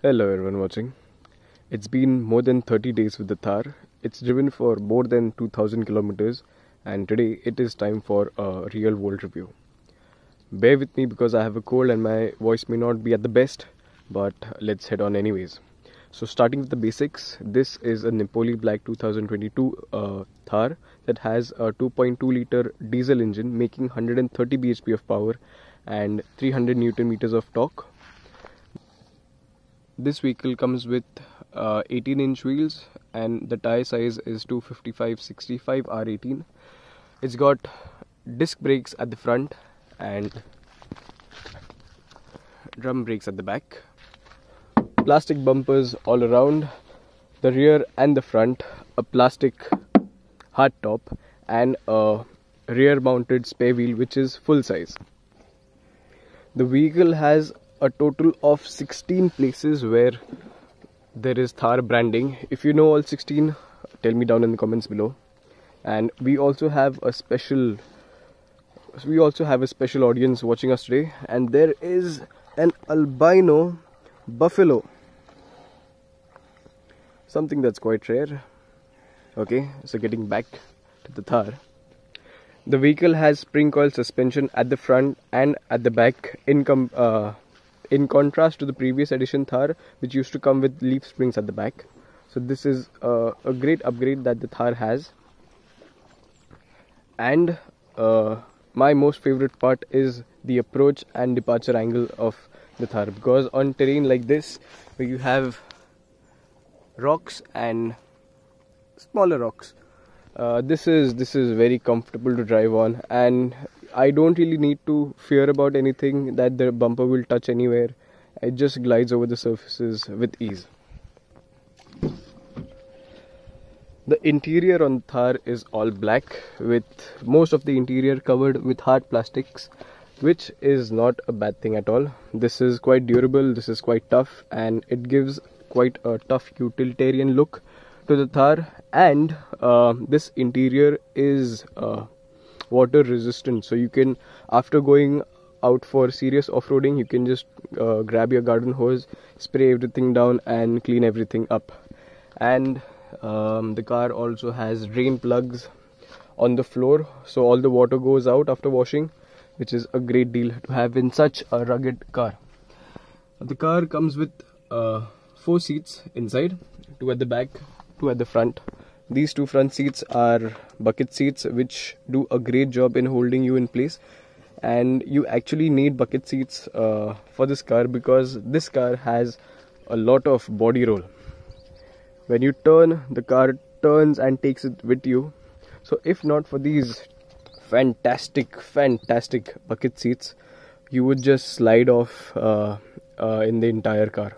Hello everyone watching. It's been more than 30 days with the Thar. It's driven for more than 2000 kilometers and today it is time for a real world review. Bear with me because I have a cold and my voice may not be at the best, but let's head on anyways. So starting with the basics, this is a Nepali Black 2022 Thar that has a 2.2 liter diesel engine making 130 bhp of power and 300 Newton meters of torque. This vehicle comes with 18-inch wheels and the tyre size is 255/65 R18. It's got disc brakes at the front and drum brakes at the back. Plastic bumpers all around, the rear and the front, a plastic hard top and a rear-mounted spare wheel which is full size. The vehicle has a total of 16 places where there is Thar branding. If you know all 16, tell me down in the comments below. And we also have a special audience watching us today, and there is an albino buffalo, something that's quite rare. Okay, so getting back to the Thar. The vehicle has spring coil suspension at the front and at the back, in contrast to the previous edition Thar, which used to come with leaf springs at the back. So this is a great upgrade that the Thar has. And my most favorite part is the approach and departure angle of the Thar, because on terrain like this where you have rocks and smaller rocks, this is very comfortable to drive on, and I don't really need to fear about anything that the bumper will touch anywhere. It just glides over the surfaces with ease. The interior on Thar is all black, with most of the interior covered with hard plastics, which is not a bad thing at all. This is quite durable, this is quite tough, and it gives quite a tough utilitarian look to the Thar. And this interior is water resistant, so you can, after going out for serious off-roading, you can just grab your garden hose, spray everything down and clean everything up. And the car also has drain plugs on the floor, so all the water goes out after washing, which is a great deal to have in such a rugged car. The car comes with 4 seats inside, 2 at the back, 2 at the front. These 2 front seats are bucket seats which do a great job in holding you in place, and you actually need bucket seats for this car because this car has a lot of body roll. When you turn, the car turns and takes it with you. So if not for these fantastic bucket seats, you would just slide off in the entire car.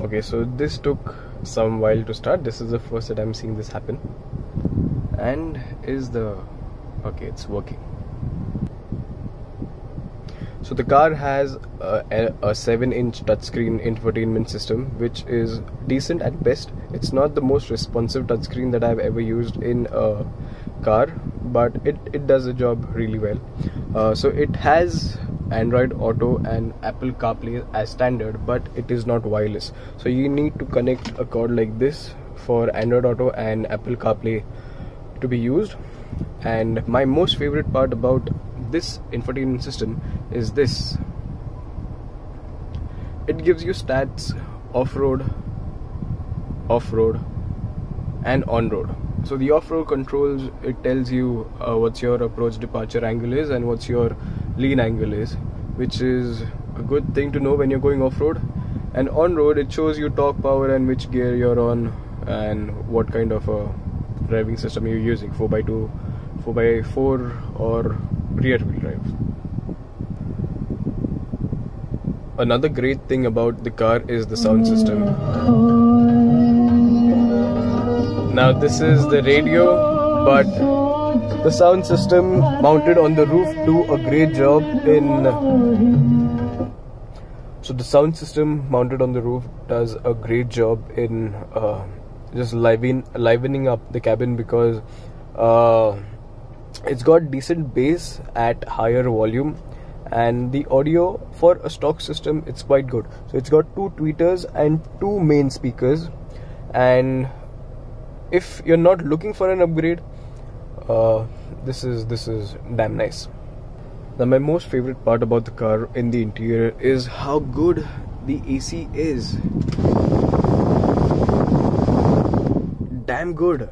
Okay, so this took some while to start. This is the first that I'm seeing this happen. And okay, it's working. So the car has a 7-inch touchscreen infotainment system, which is decent at best. It's not the most responsive touchscreen that I've ever used in a car, but it does the job really well. So it has Android Auto and Apple CarPlay as standard, but it is not wireless, so you need to connect a cord like this for Android Auto and Apple CarPlay to be used. And my most favorite part about this infotainment system is this: it gives you stats off-road and on-road. So the off-road controls, it tells you what's your approach departure angle is and what's your lean angle is, which is a good thing to know when you're going off-road. And on-road, it shows you torque, power and which gear you're on and what kind of a driving system you're using, 4x2, 4x4 or rear wheel drive. Another great thing about the car is the sound system. Now this is the radio, but the sound system mounted on the roof do a great job in... So the sound system mounted on the roof does a great job in just livening up the cabin, because it's got decent bass at higher volume, and the audio for a stock system, it's quite good. So it's got two tweeters and two main speakers, and if you're not looking for an upgrade, this is damn nice. Now my most favorite part about the car in the interior is how good the AC is. Damn good.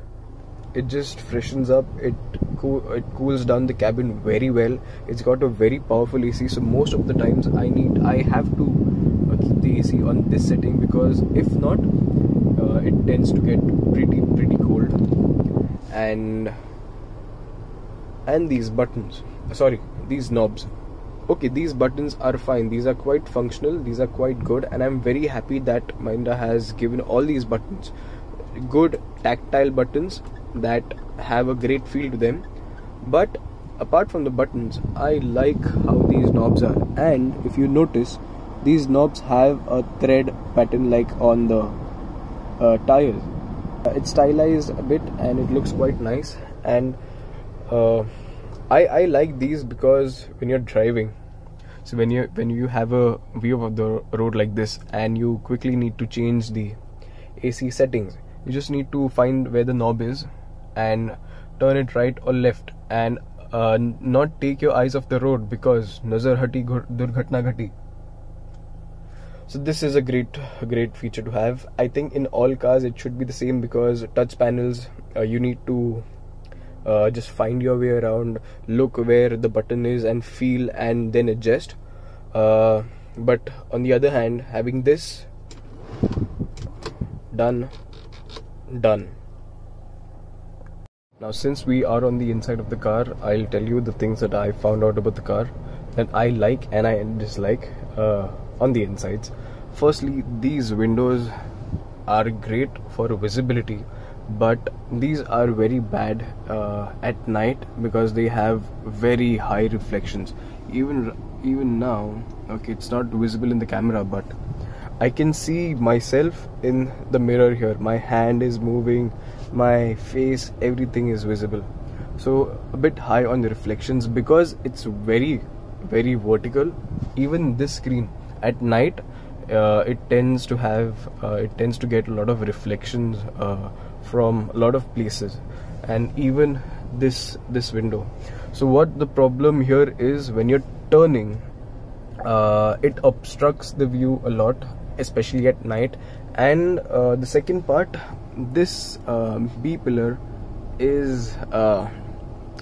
It just freshens up, it cools down the cabin very well. It's got a very powerful AC, so most of the times I have to keep the AC on this setting, because if not, it tends to get pretty cold. And these buttons, sorry, these knobs, okay, these buttons are fine, these are quite functional, these are quite good, and I'm very happy that Mahindra has given all these buttons good tactile buttons that have a great feel to them. But apart from the buttons, I like how these knobs are, and if you notice, these knobs have a thread pattern like on the tires. It's stylized a bit and it looks quite nice, and I like these because when you're driving, so when you have a view of the road like this and you quickly need to change the AC settings, you just need to find where the knob is and turn it right or left, and not take your eyes off the road, because nazar hati durghatna ghati. So this is a great feature to have. I think in all cars it should be the same, because touch panels, you need to just find your way around, look where the button is and feel and then adjust. But on the other hand, having this, done. Now since we are on the inside of the car, I'll tell you the things that I found out about the car that I like and I dislike on the insides. Firstly, these windows are great for visibility, but these are very bad at night, because they have very high reflections. Even now, okay, it's not visible in the camera, but I can see myself in the mirror here. My hand is moving, my face, everything is visible. So a bit high on the reflections, because it's very vertical. Even this screen at night, it tends to get a lot of reflections from a lot of places, and even this window. So what the problem here is, when you're turning, it obstructs the view a lot, especially at night. And the second part, this B pillar is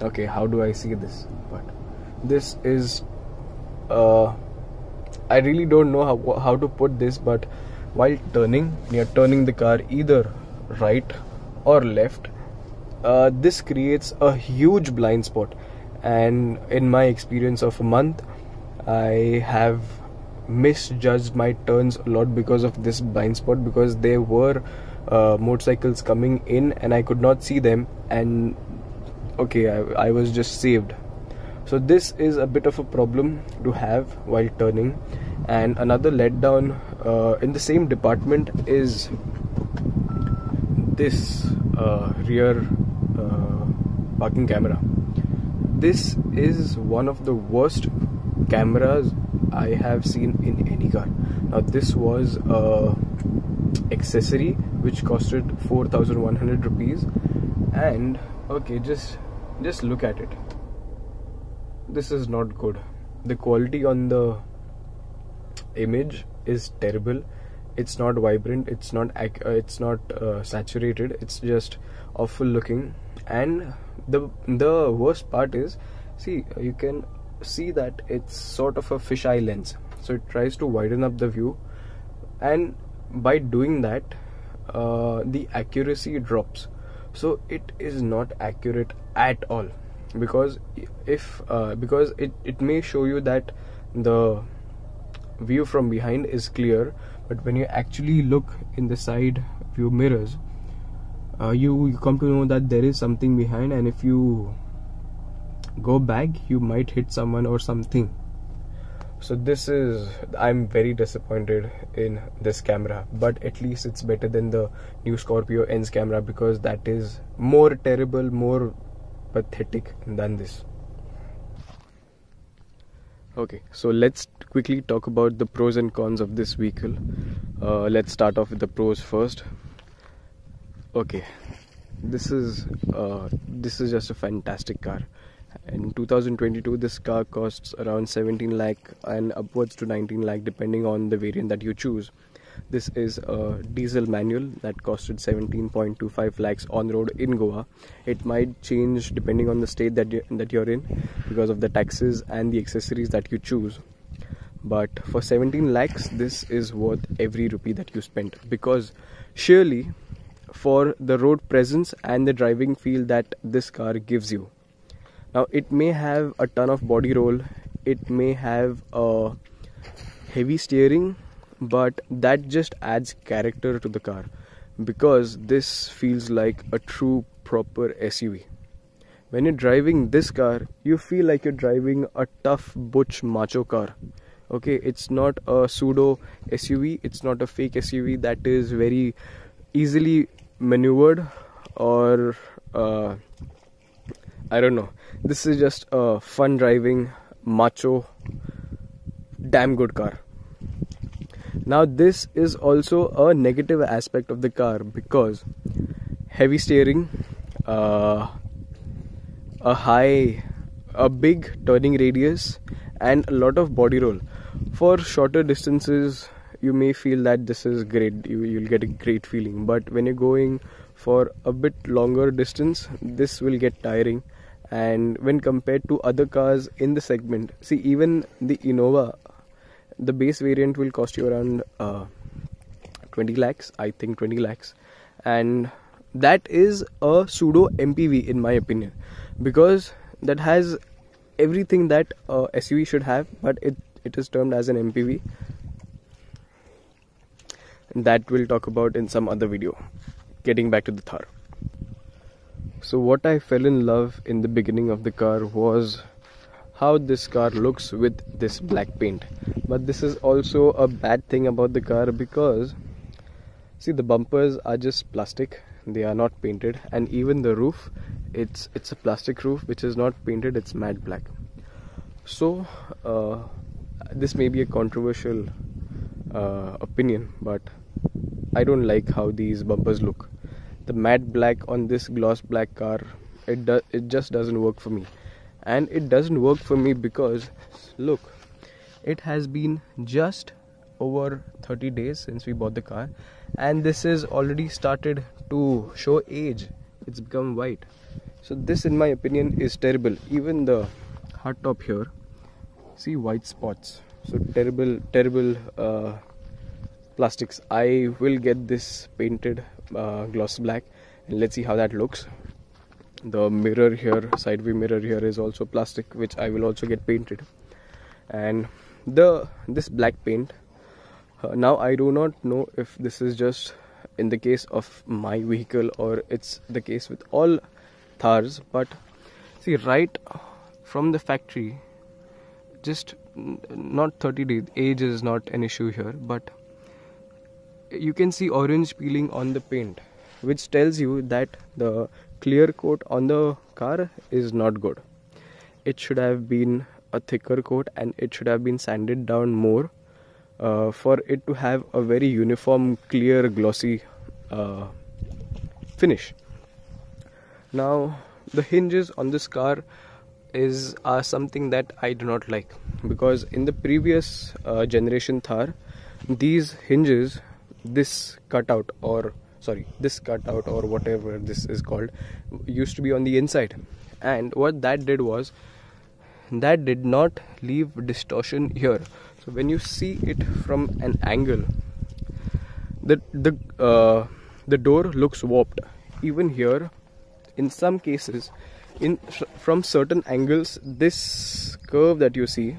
okay, how do I see this, but this is I really don't know how to put this, but while turning, you're turning the car either right or left, this creates a huge blind spot. And in my experience of a month, I have misjudged my turns a lot because of this blind spot, because there were motorcycles coming in and I could not see them, and okay, I was just saved. So this is a bit of a problem to have while turning. And another letdown in the same department is this rear parking camera. This is one of the worst cameras I have seen in any car. Now this was accessory which costed 4,100 rupees, and okay, just look at it. This is not good. The quality on the image is terrible. It's not vibrant, it's not saturated, it's just awful looking. And the worst part is, see, you can see that it's sort of a fisheye lens, so it tries to widen up the view, and by doing that, the accuracy drops. So it is not accurate at all, because if because it may show you that the view from behind is clear, but when you actually look in the side view mirrors, you come to know that there is something behind, and if you go back you might hit someone or something. So this is, I'm very disappointed in this camera, but at least it's better than the new Scorpio N's camera, because that is more terrible, more pathetic than this. Okay, so let's quickly talk about the pros and cons of this vehicle. Let's start off with the pros first. Okay, this is just a fantastic car. In 2022 this car costs around 17 lakh and upwards to 19 lakh depending on the variant that you choose. This is a diesel manual that costed 17.25 lakhs on road in Goa. It might change depending on the state that you're in because of the taxes and the accessories that you choose. But for 17 lakhs this is worth every rupee that you spent, because surely for the road presence and the driving feel that this car gives you. Now it may have a ton of body roll, it may have a heavy steering, but that just adds character to the car, because this feels like a true proper SUV. When you're driving this car you feel like you're driving a tough butch macho car. Okay, it's not a pseudo SUV, it's not a fake SUV that is very easily maneuvered or I don't know. This is just a fun driving, macho, damn good car. Now this is also a negative aspect of the car, because heavy steering, a big turning radius and a lot of body roll. For shorter distances you may feel that this is great, you'll get a great feeling, but when you're going for a bit longer distance this will get tiring. And when compared to other cars in the segment, see, even the Innova, the base variant will cost you around 20 lakhs, I think 20 lakhs. And that is a pseudo MPV in my opinion, because that has everything that SUV should have, but it is termed as an MPV. That we'll talk about in some other video. Getting back to the Thar. So what I fell in love in the beginning of the car was how this car looks with this black paint. But this is also a bad thing about the car, because see, the bumpers are just plastic, they are not painted, and even the roof, it's a plastic roof which is not painted, it's matte black. So this may be a controversial opinion, but I don't like how these bumpers look. The matte black on this gloss black car, it just doesn't work for me. And it doesn't work for me because, look, it has been just over 30 days since we bought the car, and this is already started to show age. It's become white. So this in my opinion is terrible. Even the hard top here, see, white spots. So terrible, terrible plastics. I will get this painted gloss black and let's see how that looks. The mirror here, side view mirror here is also plastic, which I will also get painted. And this black paint, now I do not know if this is just in the case of my vehicle or it's the case with all Thars, but see, right from the factory, just not 30 days, age is not an issue here, but you can see orange peeling on the paint, which tells you that the clear coat on the car is not good. It should have been a thicker coat and it should have been sanded down more for it to have a very uniform, clear, glossy finish. Now the hinges on this car are something that I do not like, because in the previous generation Thar, these hinges, this cutout or whatever this is called, used to be on the inside, and what that did was that did not leave distortion here. So when you see it from an angle, the door looks warped. Even here, in some cases, from certain angles, this curve that you see,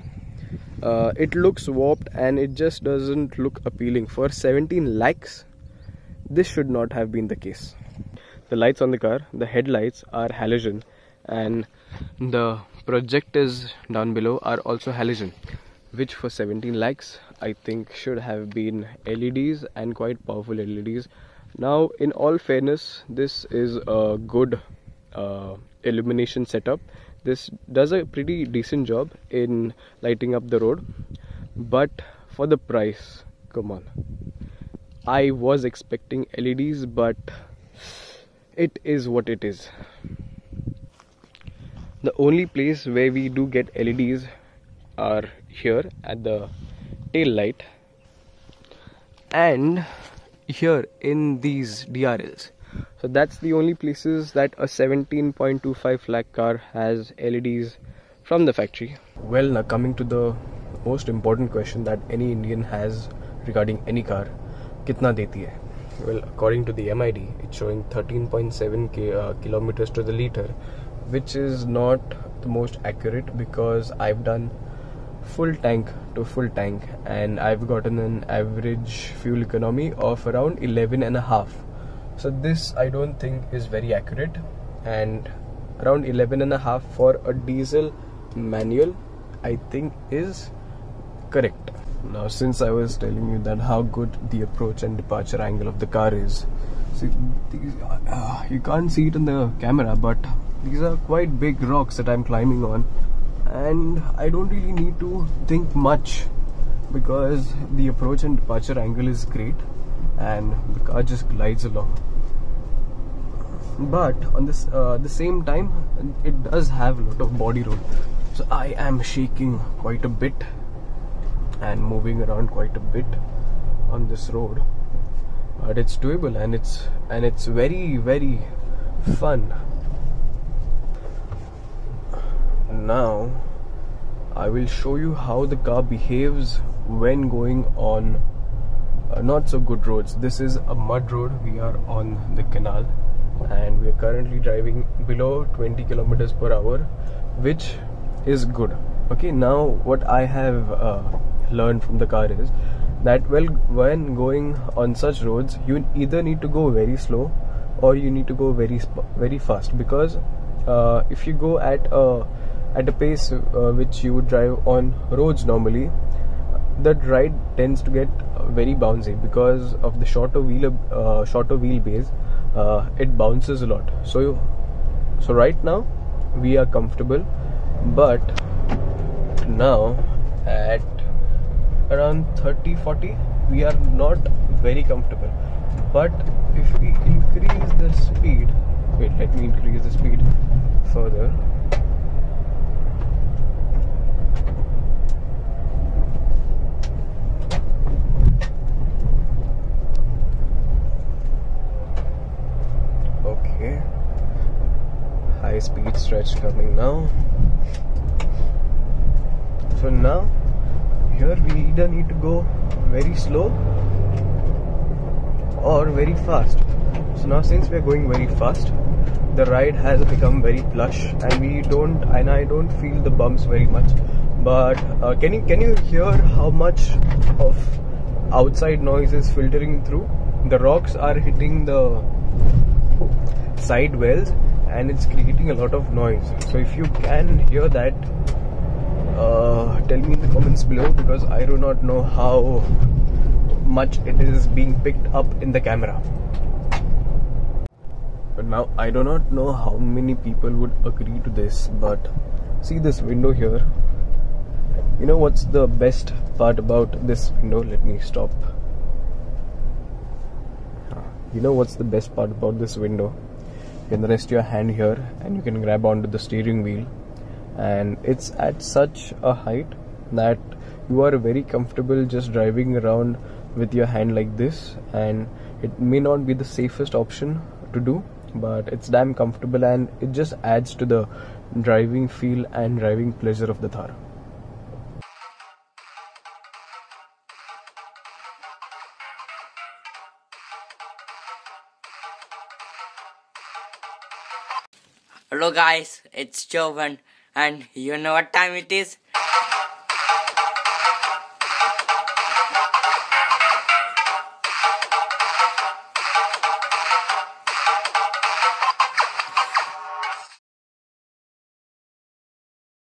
it looks warped and it just doesn't look appealing. For 17 lakhs this should not have been the case. the lights on the car, the headlights are halogen, and the projectors down below are also halogen, which for 17 lakhs I think should have been LEDs, and quite powerful LEDs. Now in all fairness, this is a good illumination setup. This does a pretty decent job in lighting up the road, but for the price, come on. I was expecting LEDs, but it is what it is. The only place where we do get LEDs are here at the tail light and here in these DRLs. So that's the only places that a 17.25 lakh car has LEDs from the factory. Well, now coming to the most important question that any Indian has regarding any car, kitna deti hai? Well, according to the MID, it's showing 13.7 kilometers to the liter, which is not the most accurate, because I've done full tank to full tank and I've gotten an average fuel economy of around 11.5. So this I don't think is very accurate, and around 11.5 for a diesel manual I think is correct. Now, since I was telling you that how good the approach and departure angle of the car is, see, you can't see it in the camera, but these are quite big rocks that I'm climbing on, and I don't really need to think much because the approach and departure angle is great and the car just glides along. But on this the same time, it does have a lot of body roll, so I am shaking quite a bit and moving around quite a bit on this road, but it's doable, and it's very, very fun. Now I will show you how the car behaves when going on not so good roads. This is a mud road. We are on the canal and we are currently driving below 20 kilometers per hour, which is good. Okay, now what I have learned from the car is that, well, when going on such roads, you either need to go very slow or you need to go very fast, because if you go at a pace which you would drive on roads normally, the ride tends to get very bouncy because of the shorter wheelbase. It bounces a lot. So right now we are comfortable, but now at around 30-40 we are not very comfortable. But if we increase the speed, wait, let me increase the speed further. Okay, high speed stretch coming now. So now here we either need to go very slow or very fast. So now, since we are going very fast, the ride has become very plush, and I don't feel the bumps very much. But can you hear how much of outside noise is filtering through? The rocks are hitting the side wells and it's creating a lot of noise. So if you can hear that, tell me in the comments below, because I do not know how much it is being picked up in the camera. But now I do not know how many people would agree to this, but see this window here. You know what's the best part about this window? Let me stop. You know what's the best part about this window? You can rest your hand here and you can grab onto the steering wheel, and it's at such a height that you are very comfortable just driving around with your hand like this. And it may not be the safest option to do, but it's damn comfortable and it just adds to the driving feel and driving pleasure of the Thar. Hello guys, it's Jovan, and you know what time it is?